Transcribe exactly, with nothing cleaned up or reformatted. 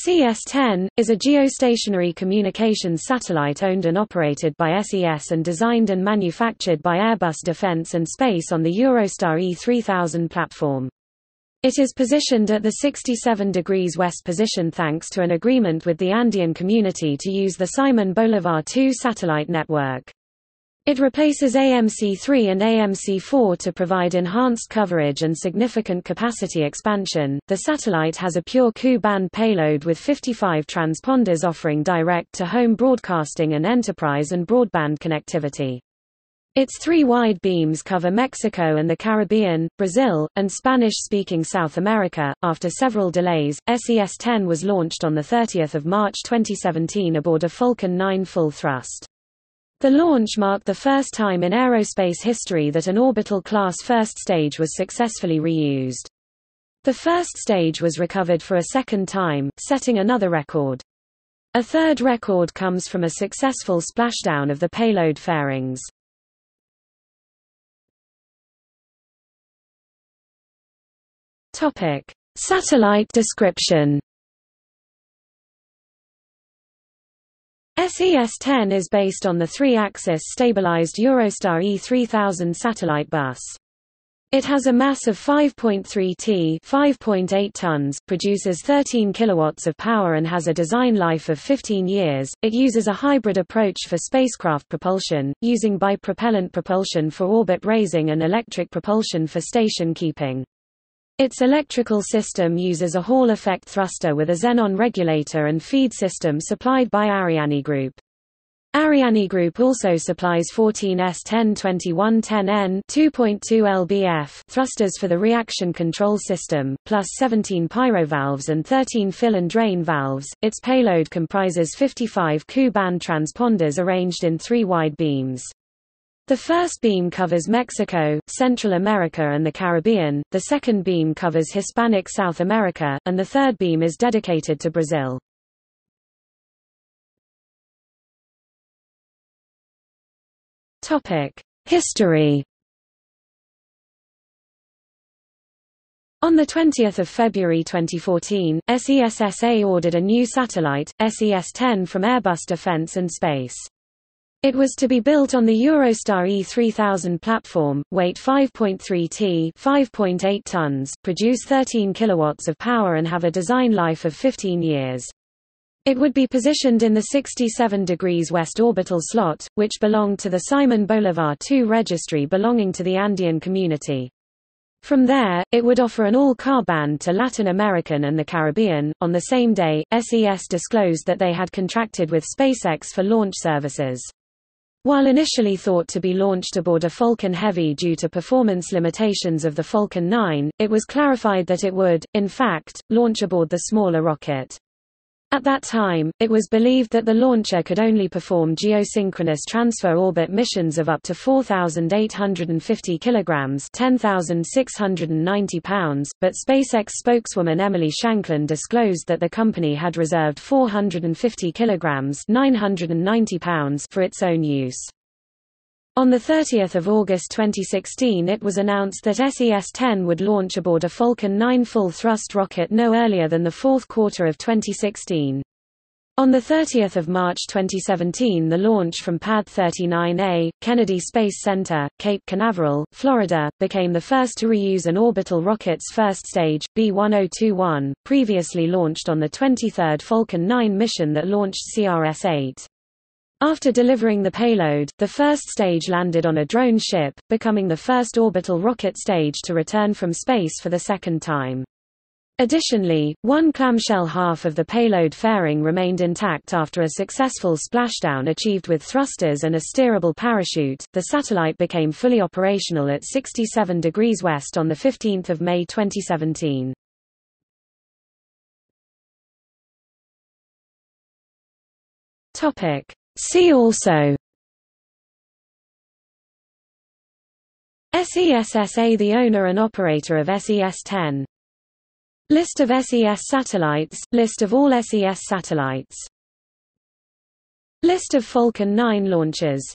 S E S ten, is a geostationary communications satellite owned and operated by S E S and designed and manufactured by Airbus Defence and Space on the Eurostar E three thousand platform. It is positioned at the sixty-seven degrees west position thanks to an agreement with the Andean Community to use the Simón Bolivar two satellite network. It replaces A M C three and A M C four to provide enhanced coverage and significant capacity expansion. The satellite has a pure Ku-band payload with fifty-five transponders offering direct-to-home broadcasting and enterprise and broadband connectivity. Its three wide beams cover Mexico and the Caribbean, Brazil, and Spanish-speaking South America. After several delays, S E S ten was launched on the thirtieth of March twenty seventeen aboard a Falcon nine Full Thrust. The launch marked the first time in aerospace history that an orbital-class first stage was successfully reused. The first stage was recovered for a second time, setting another record. A third record comes from a successful splashdown of the payload fairings. Topic: Satellite description. S E S ten is based on the three-axis stabilized Eurostar E three thousand satellite bus. It has a mass of five point three tons (five point eight tons), produces thirteen kilowatts of power and has a design life of fifteen years. It uses a hybrid approach for spacecraft propulsion, using bipropellant propulsion for orbit raising and electric propulsion for station keeping. Its electrical system uses a Hall effect thruster with a xenon regulator and feed system supplied by Ariane Group. Ariane Group also supplies fourteen S ten twenty-one ten N two point two pounds thrusters for the reaction control system, plus seventeen pyrovalves and thirteen fill and drain valves. Its payload comprises fifty-five Ku-band transponders arranged in three wide beams. The first beam covers Mexico, Central America and the Caribbean, the second beam covers Hispanic South America, and the third beam is dedicated to Brazil. History. On the twentieth of February twenty fourteen, S E S S A ordered a new satellite, S E S ten, from Airbus Defence and Space. It was to be built on the Eurostar E three thousand platform, weight five point three tons (five point eight tons), produce thirteen kilowatts of power and have a design life of fifteen years. It would be positioned in the sixty-seven degrees west orbital slot, which belonged to the Simón Bolivar two registry belonging to the Andean Community. From there, it would offer an all-car band to Latin American and the Caribbean. On the same day, S E S disclosed that they had contracted with SpaceX for launch services. While initially thought to be launched aboard a Falcon Heavy due to performance limitations of the Falcon nine, it was clarified that it would, in fact, launch aboard the smaller rocket. At that time, it was believed that the launcher could only perform geosynchronous transfer orbit missions of up to four thousand eight hundred fifty kilograms (ten thousand six hundred ninety pounds), but SpaceX spokeswoman Emily Shanklin disclosed that the company had reserved four hundred fifty kilograms (nine hundred ninety pounds) for its own use. On the thirtieth of August twenty sixteen, it was announced that S E S ten would launch aboard a Falcon nine Full Thrust rocket no earlier than the fourth quarter of twenty sixteen. On the thirtieth of March twenty seventeen, the launch from Pad thirty-nine A, Kennedy Space Center, Cape Canaveral, Florida, became the first to reuse an orbital rocket's first stage, B ten twenty-one, previously launched on the twenty-third Falcon nine mission that launched C R S eight. After delivering the payload, the first stage landed on a drone ship, becoming the first orbital rocket stage to return from space for the second time. Additionally, one clamshell half of the payload fairing remained intact after a successful splashdown achieved with thrusters and a steerable parachute. The satellite became fully operational at sixty-seven degrees west on the fifteenth of May twenty seventeen. Topic: See also. S E S S A, the owner and operator of S E S ten. List of S E S satellites. List of all S E S satellites. List of Falcon nine launches.